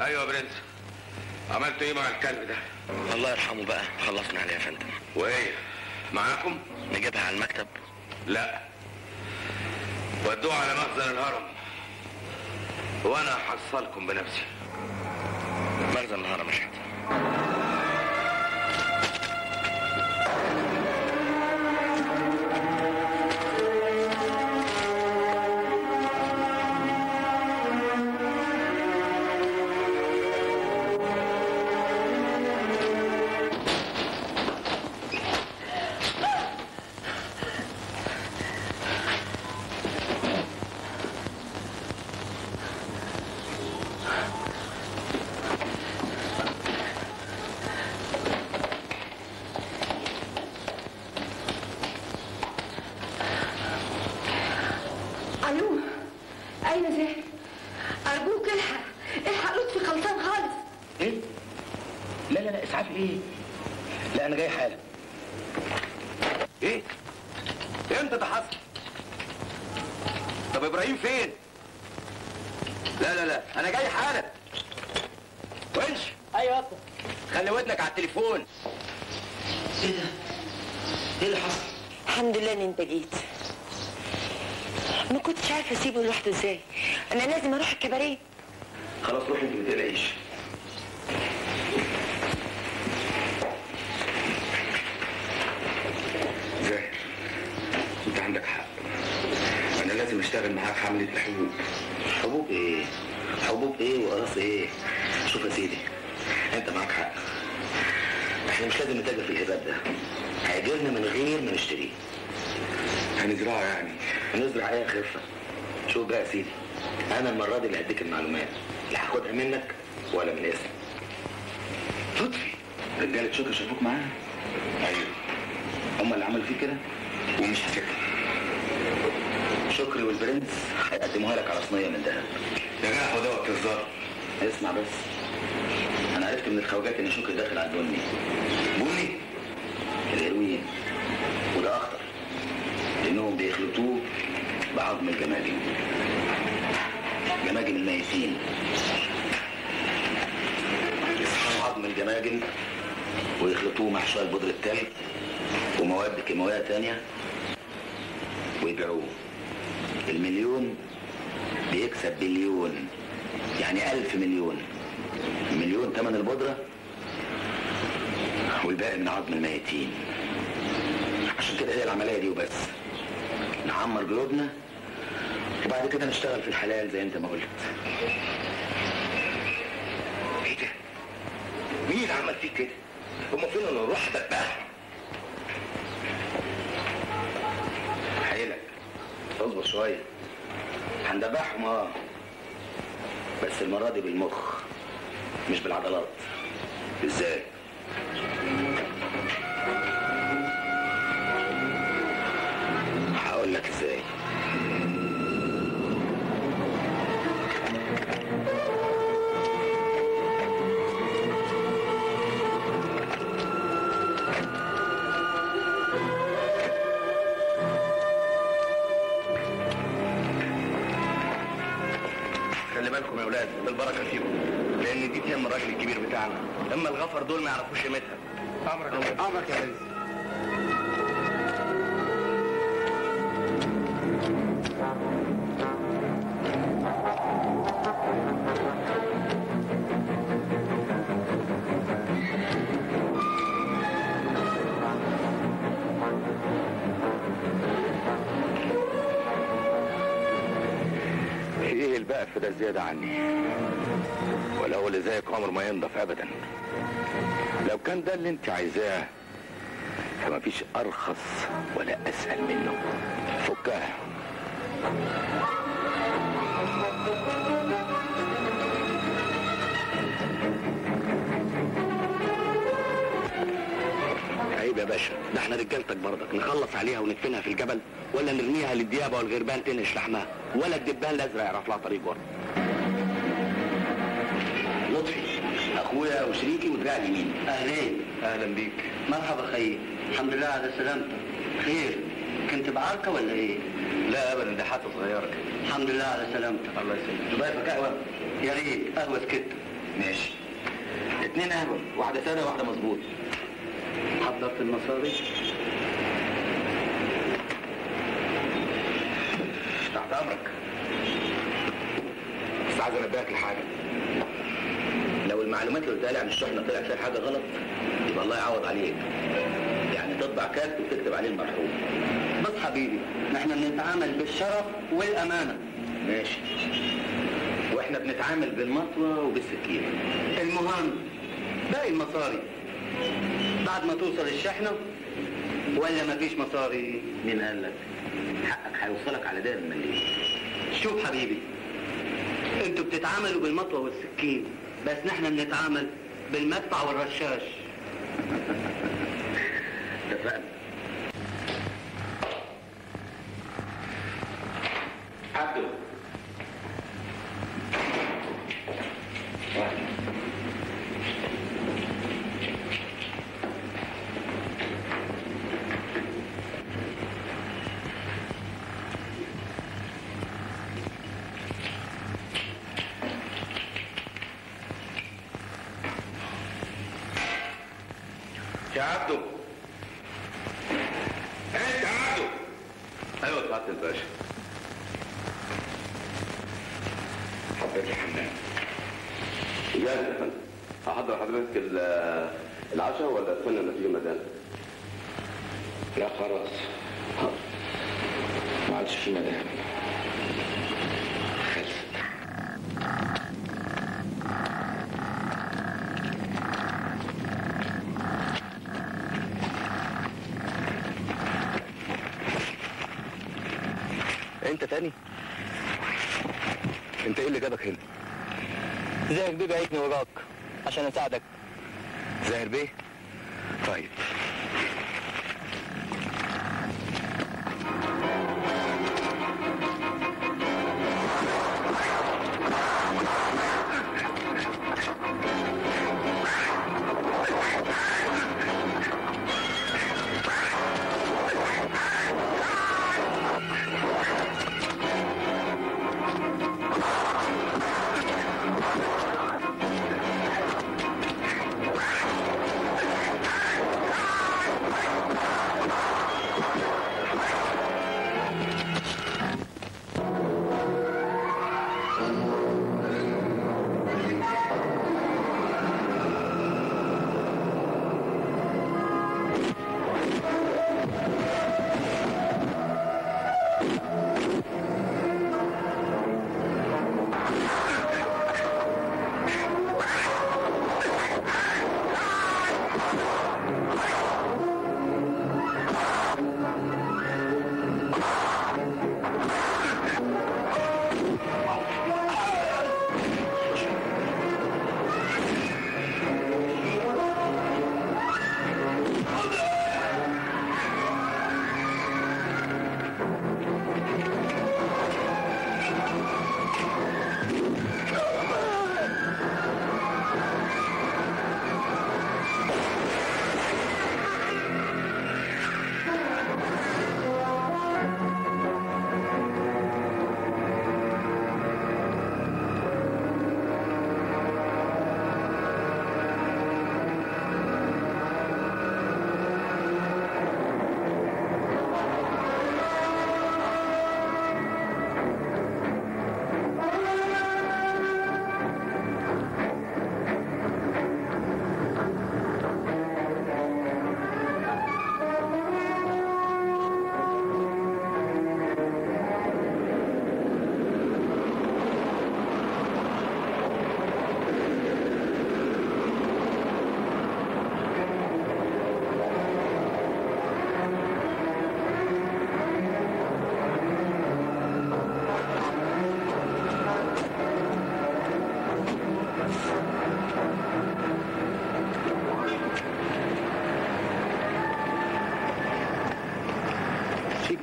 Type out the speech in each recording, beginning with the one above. ايوه يا برنس، عملتوا ايه مع الكلب ده؟ الله يرحمه بقى، خلصنا عليه يا فندم. وايه؟ معاكم؟ نجيبها على المكتب؟ لا، ودوها على مخزن الهرم وانا هحصلكم بنفسي. مخزن الهرم يا شيخ. ازاي؟ انا لازم اروح الكباريه. خلاص روحي انت، ما تقلقيش. زاهر انت عندك حق، انا لازم اشتغل معاك حمله حبوب. حبوب ايه؟ حبوب ايه وقراص ايه؟ شوف يا سيدي، انت معاك حق، احنا مش لازم نتاجر في الهباب ده، هيجيلنا من غير ما نشتريه. هنزرعه يعني؟ هنزرع ايه يا خفه؟ شوف بقى يا سيدي، أنا المرة دي اللي هديك المعلومات، لا هاخدها منك ولا من اسمك. لطفي، رجالة شكر شافوك معاها؟ أيوه، هما اللي عملوا فيه كده ومش هتكتر. شكري والبرنس هيقدموها لك على صينية من دهب. يا جماعة هو دوت الظاهر. اسمع بس، أنا عرفت من الخواجات إن شكري داخل على البني. بني؟ الهيروين، وده أخطر، لأنهم بيخلطوه بعظم الجماجم، جماجم الميتين. يسحبوا عظم الجماجم ويخلطوه مع شويه بودره تلج ومواد كيماويه ثانيه ويبيعوه. المليون بيكسب بليون، يعني 1000 مليون. مليون ثمن البودره والباقي من عظم الميتين. عشان كده هي العمليه دي وبس. نعمر جلودنا وبعد كده نشتغل في الحلال زي انت ما قلت. ايه ده؟ مين اللي عمل فيك كده؟ المفروض ان نروح ندبحهم. حيلك، اصبر شويه. هندبحهم بس المره دي بالمخ مش بالعضلات. ازاي؟ هقول لك ازاي. خلي بالكم يا ولاد، بالبركه فيكم، لان دي تهم الراجل الكبير بتاعنا، اما الغفر دول ما يعرفوش قيمتها. امرك يا ريس. البقف ده زيادة عني، ولو اللي زيك عمر ما ينضف أبدا. لو كان ده اللي انت عايزاه فما فيش أرخص ولا أسهل منه. فكها. عيب يا باشا، ده احنا رجالتك برضك، نخلص عليها وندفنها في الجبل ولا نرميها للديابه والغربان تنش لحمها، ولا الدبان الازرق يعرف لها طريق ورا. لطفي اخويا وشريكي ودراع اليمين. اهلين. اهلا بيك. مرحبا خيي. الحمد لله على سلامتك. خير، كنت بعركه ولا ايه؟ لا ابدا، دي حته صغيره كده. الحمد لله على سلامتك. الله يسلمك. تضيفك قهوه؟ يا ريت قهوه سكته. ماشي. اتنين قهوة، واحدة سادة وواحدة مظبوط. حضرت المصاري؟ تحت أمرك. بس عايز أنبهك لحاجة. لو المعلومات اللي قلتها لي عن الشحنة طلع فيها حاجة غلط، يبقى الله يعوض عليك. يعني تطبع كارت وتكتب عليه المرحوم. بس حبيبي، احنا بنتعامل بالشرف والأمانة. ماشي. واحنا بنتعامل بالمطوة وبالسكين. المهم باقي المصاري بعد ما توصل الشحنة، ولا مفيش مصاري؟ مين قال لك؟ حقك هيوصلك على دار المليك. شوف حبيبي، انتوا بتتعاملوا بالمطوة والسكين، بس نحن بنتعامل بالمدفع والرشاش. اتفقنا. عبدو يا عبدو، انت يا عبدو. ايوه طلعت الباشا. حضرتك الحمام. ازيك يا فندم؟ احضر حضرتك العشاء ولا تستنى النتيجه مدام؟ لا خلاص، حاضر. ما عادش في مدام. تاني؟ انت ايه اللي جابك هنا؟ زاهر بيه بعتني وراك عشان اساعدك. زاهر بيه؟ طيب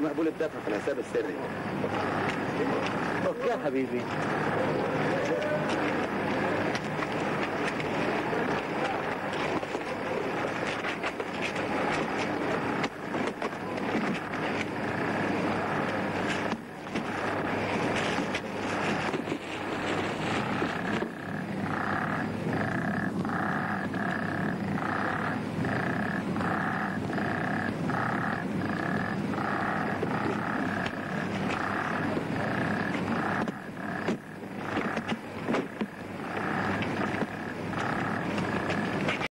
مقبول الدفع في الحساب السري. اوكي يا حبيبي.